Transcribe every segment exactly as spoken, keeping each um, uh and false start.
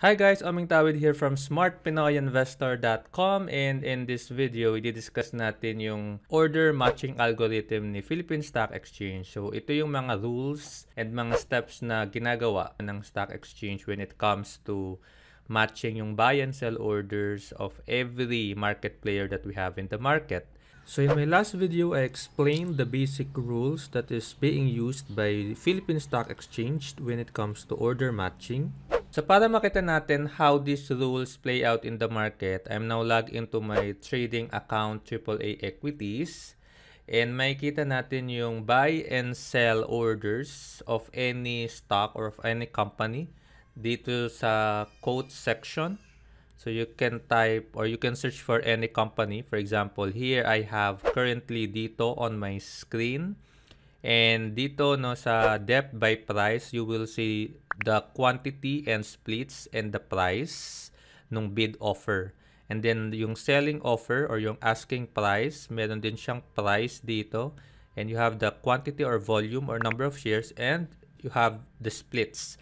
Hi guys, Omeng Tawid here from Smart Pinoy Investor dot com, and in this video, i-discuss natin yung order matching algorithm ni Philippine Stock Exchange. So ito yung mga rules and mga steps na ginagawa ng Stock Exchange when it comes to matching yung buy and sell orders of every market player that we have in the market. So in my last video, I explained the basic rules that is being used by Philippine Stock Exchange when it comes to order matching. So para makita natin how these rules play out in the market, I'm now logged into my trading account triple A Equities, and makikita natin yung buy and sell orders of any stock or of any company dito sa quote section. So you can type or you can search for any company. For example, here I have currently dito on my screen. And dito no sa depth by price, you will see the quantity and splits and the price nung bid offer. And then yung selling offer or yung asking price, meron din siyang price dito. And you have the quantity or volume or number of shares, and you have the splits.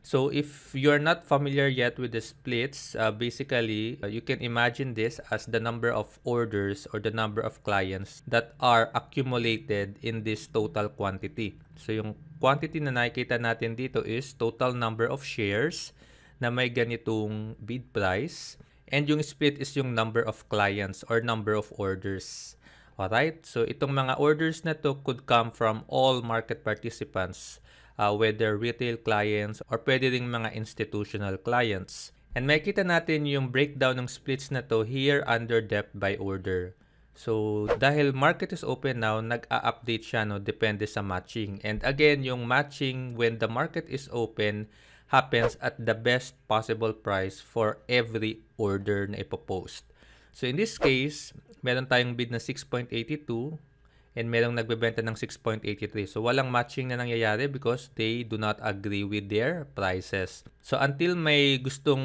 So if you're not familiar yet with the splits, uh, basically uh, you can imagine this as the number of orders or the number of clients that are accumulated in this total quantity. So yung quantity na nakikita natin dito is total number of shares na may ganitong bid price, and yung split is yung number of clients or number of orders. Alright, so itong mga orders na to could come from all market participants. Uh, whether retail clients or pwede ring mga institutional clients. And makikita natin yung breakdown ng splits na to here under depth by order. So dahil market is open now, nag-a-update siya no, depende sa matching. And again, yung matching when the market is open happens at the best possible price for every order na ipopost. So in this case, meron tayong bid na six point eight two. And merong nagbebenta ng six point eight three. So walang matching na nangyayari because they do not agree with their prices. So until may gustong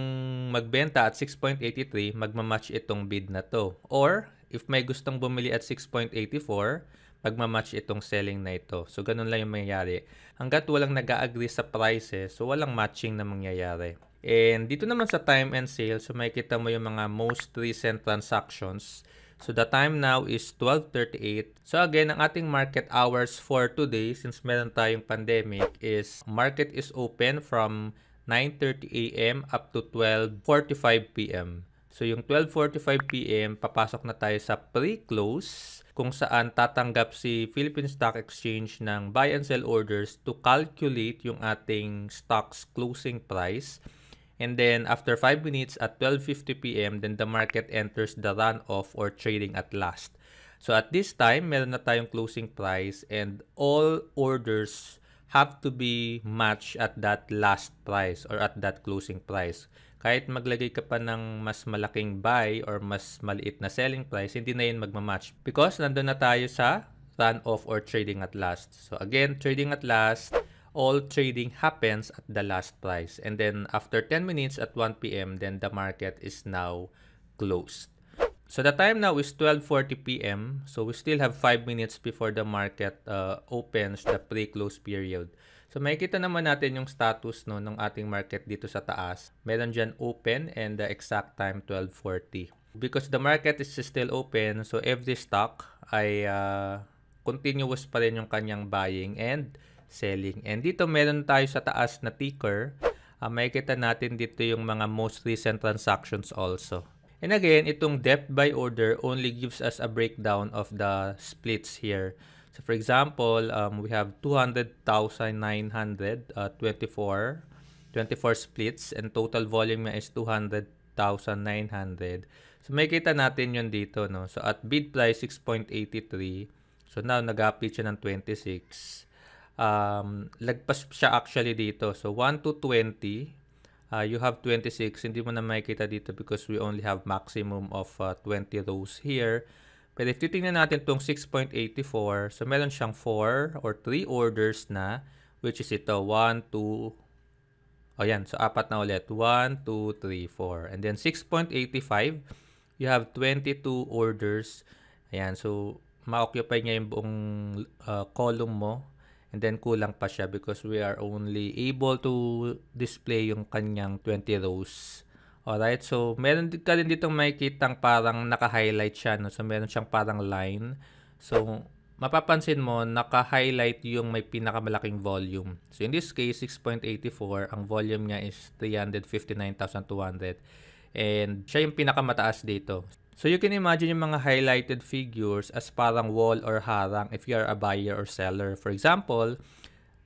magbenta at six point eight three, magmamatch itong bid na to. Or if may gustong bumili at six point eight four, magmamatch itong selling na ito. So ganun lang yung mangyayari. Hanggat walang nag-agree sa prices, so walang matching na mangyayari. And dito naman sa time and sale, so makikita mo yung mga most recent transactions. So the time now is twelve thirty-eight. So again, ang ating market hours for today, since meron tayong pandemic, is market is open from nine thirty A M up to twelve forty-five P M So yung twelve forty-five P M, papasok na tayo sa pre-close kung saan tatanggap si Philippine Stock Exchange ng buy and sell orders to calculate yung ating stock's closing price. And then, after five minutes at twelve fifty P M, then the market enters the runoff or trading at last. So, at this time, meron na tayong closing price, and all orders have to be matched at that last price or at that closing price. Kahit maglagay ka pa ng mas malaking buy or mas maliit na selling price, hindi na yun magmamatch because nandun na tayo sa runoff or trading at last. So, again, trading at last. All trading happens at the last price. And then after ten minutes at one P M, then the market is now closed. So the time now is twelve forty P M So we still have five minutes before the market uh, opens the pre-close period. So makikita naman natin yung status no, ng ating market dito sa taas. Meron dyan open and the exact time twelve forty. Because the market is still open, so every stock ay uh, continuous pa rin yung kanyang buying and selling. And dito meron tayo sa taas na ticker. Uh, makikita natin dito yung mga most recent transactions also. And again, itong depth by order only gives us a breakdown of the splits here. So for example, um, we have two hundred thousand nine hundred twenty-four uh, twenty-four splits, and total volume is two hundred thousand nine hundred. So makikita natin yun dito. No? So at bid price six point eight three. So now nag-update siya ng twenty-six. Um, lagpas siya actually dito. So, one to twenty, uh, you have twenty-six. Hindi mo na makikita dito because we only have maximum of uh, twenty rows here. Pero if titingnan natin itong six point eight four, so meron siyang four or three orders na, which is ito, one, two, oh yan, so apat na ulit. one, two, three, four. And then six point eight five, you have twenty-two orders. Ayan, so ma-occupy niya yung buong uh, column mo. And then kulang pa siya because we are only able to display yung kanyang twenty rows. Alright, so meron ka rin ditong makikitang parang naka-highlight siya. No? So meron siyang parang line. So mapapansin mo, naka-highlight yung may pinakamalaking volume. So in this case, six point eight four. Ang volume niya is three hundred fifty-nine thousand two hundred. And siya yung pinakamataas dito. So you can imagine yung mga highlighted figures as parang wall or harang if you are a buyer or seller. For example,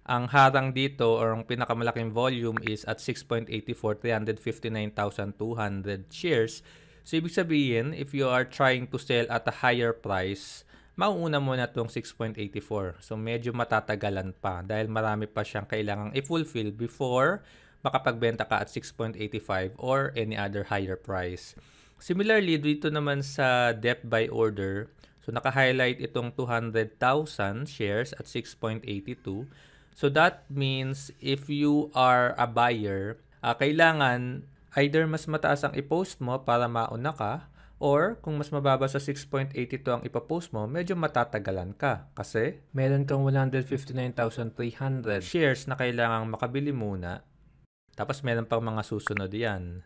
ang harang dito or ang pinakamalaking volume is at six point eight four, three hundred fifty-nine thousand two hundred shares. So ibig sabihin, if you are trying to sell at a higher price, mauuna muna itong six point eight four. So medyo matatagalan pa dahil marami pa siyang kailangang i-fulfill before makapagbenta ka at six point eight five or any other higher price. Similarly, dito naman sa depth by order, so naka-highlight itong two hundred thousand shares at six point eight two. So that means if you are a buyer, uh, kailangan either mas mataas ang i-post mo para mauna ka, or kung mas mababa sa six point eight two ang ipapost mo, medyo matatagalan ka kasi meron kang one hundred fifty-nine thousand three hundred shares na kailangang makabili muna. Tapos meron pang mga susunod yan.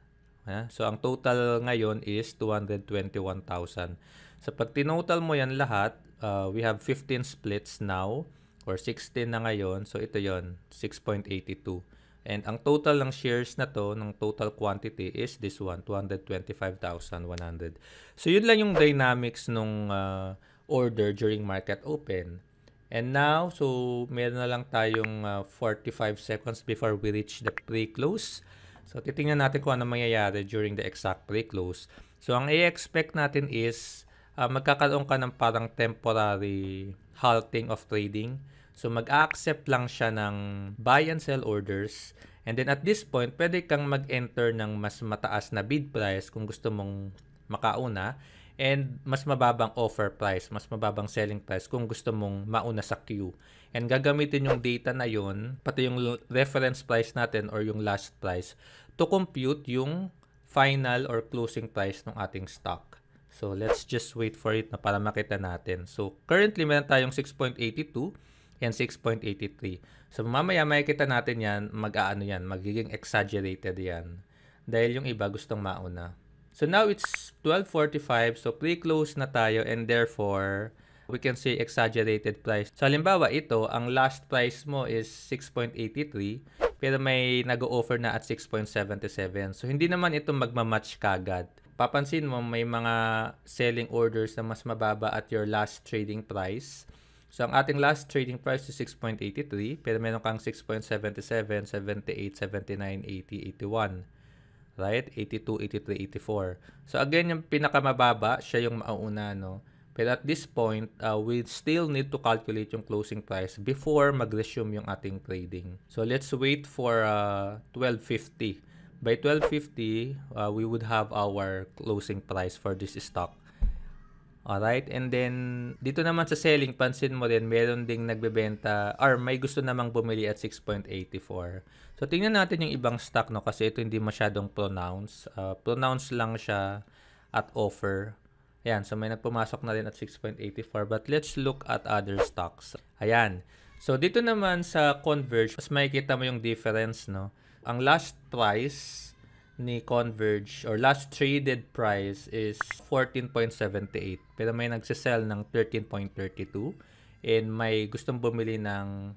So, ang total ngayon is two hundred twenty-one thousand. So, pag tinotal mo yan lahat, uh, we have fifteen splits now or sixteen na ngayon. So, ito yon six point eight two. And ang total ng shares na to, ng total quantity is this one, two hundred twenty-five thousand one hundred. So, yun lang yung dynamics nung uh, order during market open. And now, so, meron na lang tayong uh, forty-five seconds before we reach the pre-close. So, titingnan natin kung ano mangyayari during the exact pre-close. So, ang i-expect natin is uh, magkakaroon ka ng parang temporary halting of trading. So, mag-accept lang siya ng buy and sell orders. And then, at this point, pwede kang mag-enter ng mas mataas na bid price kung gusto mong makauna. And mas mababang offer price, mas mababang selling price kung gusto mong mauna sa queue. And gagamitin yung data na yun, pati yung reference price natin or yung last price to compute yung final or closing price ng ating stock. So let's just wait for it na para makita natin. So currently meron tayong six point eight two and six point eight three. So mamaya makikita natin yan, mag-aano yan, magiging exaggerated yan. Dahil yung iba gustong mauna. So now it's twelve forty-five, so pre-close na tayo and therefore, we can say exaggerated price. So halimbawa ito, ang last price mo is six point eight three, pero may nag-o-offer na at six point seven seven. So hindi naman ito magmamatch kagad. Papansin mo, may mga selling orders na mas mababa at your last trading price. So ang ating last trading price is six point eight three, pero meron kang six point seven seven, seventy-eight, seventy-nine, eighty, eighty-one. Right? eighty-two, eighty-three, eighty-four. So again, yung pinakamababa, siya yung mauuna, no? Pero at this point, uh, we still need to calculate yung closing price before mag-resume yung ating trading. So let's wait for uh, twelve fifty. By twelve fifty, uh, we would have our closing price for this stock. Alright? And then, dito naman sa selling, pansin mo rin, meron ding nagbebenta or may gusto namang bumili at six point eight four. So, tingnan natin yung ibang stock, no? Kasi ito hindi masyadong pronounce. Uh, pronounce lang siya at offer. Ayan. So, may nagpumasok na rin at six point eight four. But let's look at other stocks. Ayan. So, dito naman sa Converge, mas makikita mo yung difference, no? Ang last price ni Converge or last traded price is fourteen point seven eight. Pero may nagsisell ng thirteen point three two. And may gustong bumili ng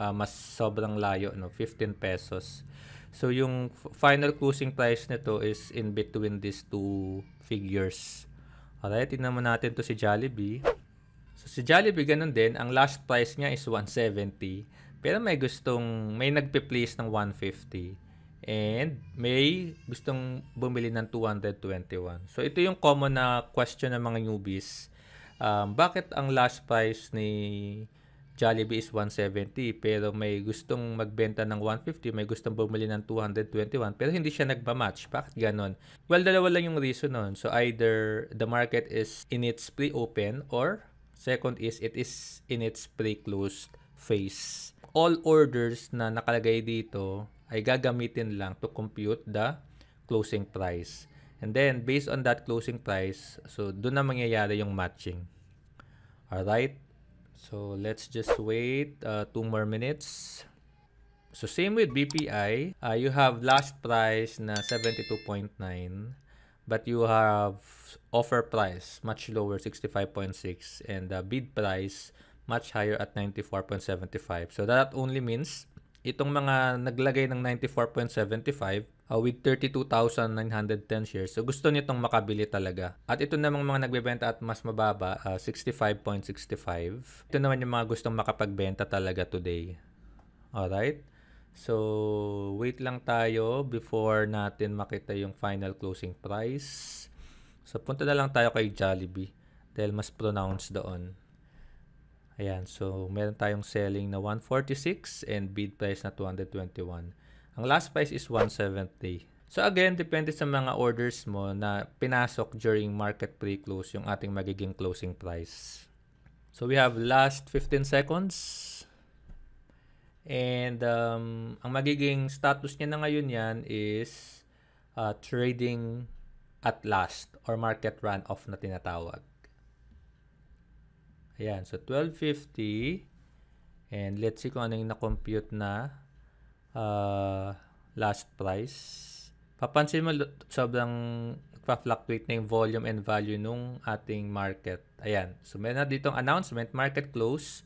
Uh, mas sobrang layo, no? fifteen pesos. So, yung final closing price nito is in between these two figures. Alright, tignan mo natin to si Jollibee. So, si Jollibee, ganun din. Ang last price niya is one seventy. Pero may gustong, may nagpe-place ng one fifty. And may gustong bumili ng two twenty-one. So, ito yung common na question ng mga newbies. Um, bakit ang last price ni Jollibee is one seventy pero may gustong magbenta ng one fifty, may gustong bumili ng two twenty-one pero hindi siya nagba-match. Bakit ganon? Well, dalawa lang yung reason nun. So either the market is in its pre-open or second is it is in its pre-closed phase. All orders na nakalagay dito ay gagamitin lang to compute the closing price. And then based on that closing price, so doon na mangyayari yung matching. Alright? So let's just wait uh, two more minutes. So same with B P I, uh, you have last price na seventy-two point nine, but you have offer price much lower, sixty-five point six, and uh, bid price much higher at ninety-four point seven five. So that only means itong mga naglagay ng ninety-four point seven five uh, with thirty-two thousand nine hundred ten shares. So gusto nitong makabili talaga. At ito namang mga nagbebenta at mas mababa, uh, sixty-five point six five. Ito naman yung mga gustong makapagbenta talaga today. Alright? So wait lang tayo before natin makita yung final closing price. So punta na lang tayo kay Jollibee dahil mas pronounced doon. Ayan, so meron tayong selling na one forty-six and bid price na two twenty-one. Ang last price is one seventy. So again, depende sa mga orders mo na pinasok during market pre-close yung ating magiging closing price. So we have last fifteen seconds. And um, ang magiging status niya na ngayon yan is uh, trading at last or market run-off na tinatawag. Ayan, so twelve fifty, and let's see kung ano yung na-compute na uh, last price. Papansin mo, sobrang pa-fluctuate na yung volume and value nung ating market. Ayan, so meron na ditong announcement, market close,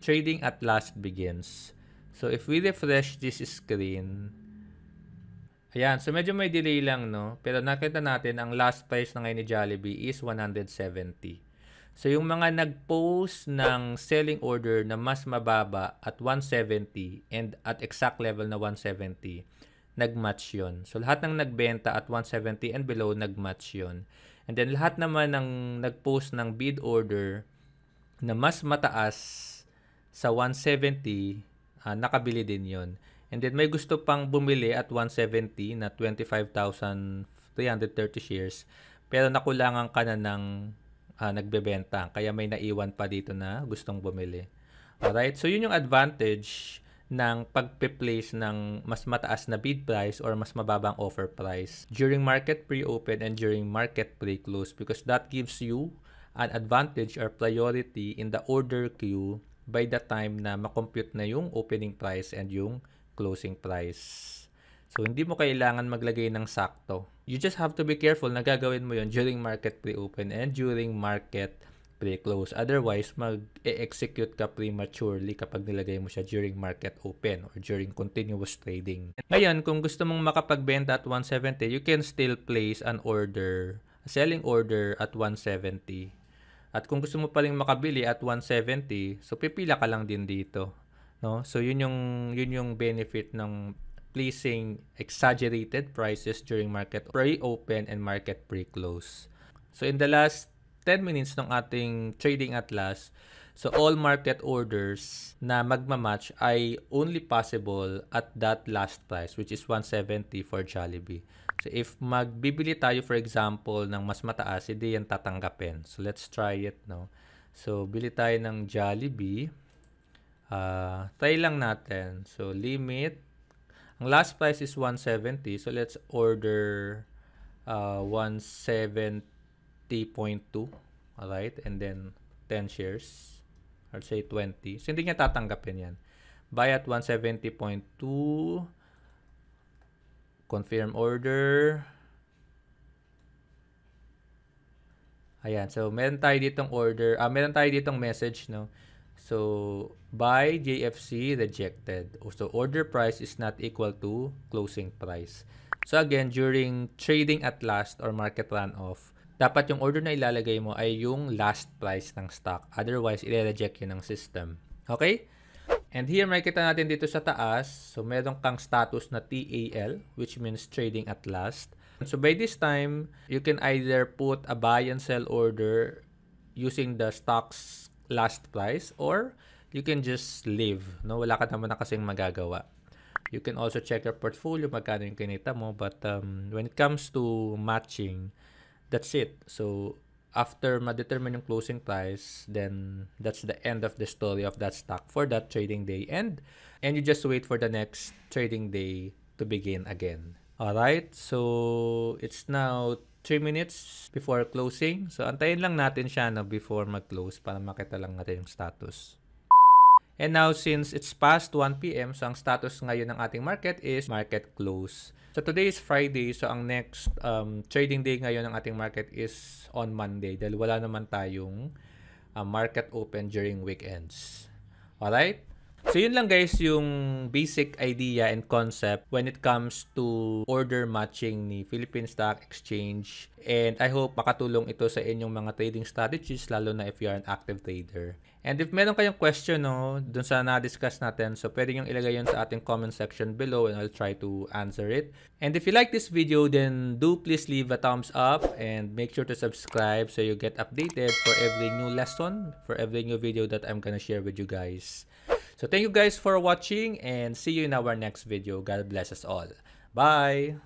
trading at last begins. So if we refresh this screen, ayan, so medyo may delay lang, no? Pero nakita natin, ang last price na ngayon ni Jollibee is one seventy. So, yung mga nag-post ng selling order na mas mababa at one seventy and at exact level na one seventy, nag-match yun. So, lahat ng nagbenta at one seventy and below, nag-match yun. And then, lahat naman ng nag-post ng bid order na mas mataas sa one seventy, uh, nakabili din yun. And then, may gusto pang bumili at one seventy na twenty-five thousand three hundred thirty shares, pero nakulangan ka na ng Uh, nagbebenta, kaya may naiwan pa dito na gustong bumili. Alright, so yun yung advantage ng pagpe-place ng mas mataas na bid price or mas mababang offer price during market pre-open and during market pre-close, because that gives you an advantage or priority in the order queue by the time na makompute na yung opening price and yung closing price. So, hindi mo kailangan maglagay ng sakto. You just have to be careful na gagawin mo yun during market pre-open and during market pre-close. Otherwise, mag-execute ka prematurely kapag nilagay mo siya during market open or during continuous trading. Ngayon, kung gusto mong makapagbenta at one seventy, you can still place an order, a selling order at one seventy. At kung gusto mo paling makabili at one seventy, so pipila ka lang din dito, no? So, yun yung, yun yung benefit ng placing exaggerated prices during market pre-open and market pre-close. So in the last ten minutes ng ating trading at last, so all market orders na magmamatch ay only possible at that last price, which is one seventy for Jollibee. So if magbibili tayo, for example, ng mas mataas, hindi yan tatanggapin. So let's try it now. So bili tayo ng Jollibee. Uh, try lang natin. So limit. Ang last price is one seventy, so let's order uh, one seventy point two, alright? And then ten shares, or say twenty. So, hindi niya tatanggapin yan. Buy at one seventy point two, confirm order. Ayan, so meron tayo ditong order, ah, meron tayo ditong message, no? So, buy J F C rejected. So, order price is not equal to closing price. So, again, during trading at last or market runoff, dapat yung order na ilalagay mo ay yung last price ng stock. Otherwise, i-reject yun ng system. Okay? And here, makita natin dito sa taas. So, meron kang status na T A L, which means trading at last. So, by this time, you can either put a buy and sell order using the stock's last price, or you can just leave, no? Wala ka naman na kasing magagawa. You can also check your portfolio, magkano yung kinita mo, but um, when it comes to matching, that's it. So, after ma-determine yung closing price, then that's the end of the story of that stock for that trading day. And, and you just wait for the next trading day to begin again. Alright, so it's now three minutes before closing. So, antayin lang natin siya no, before mag-close para makita lang natin yung status. And now, since it's past one p m, so ang status ngayon ng ating market is market close. So, today is Friday. So, ang next um, trading day ngayon ng ating market is on Monday dahil wala naman tayong uh, market open during weekends. Alright? So, yun lang guys yung basic idea and concept when it comes to order matching ni Philippine Stock Exchange. And I hope makatulong ito sa inyong mga trading strategies lalo na if you are an active trader. And if meron kayong question no, dun sa na-discuss natin, so pwede nyo ilagay yun sa ating comment section below and I'll try to answer it. And if you like this video, then do please leave a thumbs up and make sure to subscribe so you get updated for every new lesson, for every new video that I'm gonna share with you guys. So thank you guys for watching and see you in our next video. God bless us all. Bye!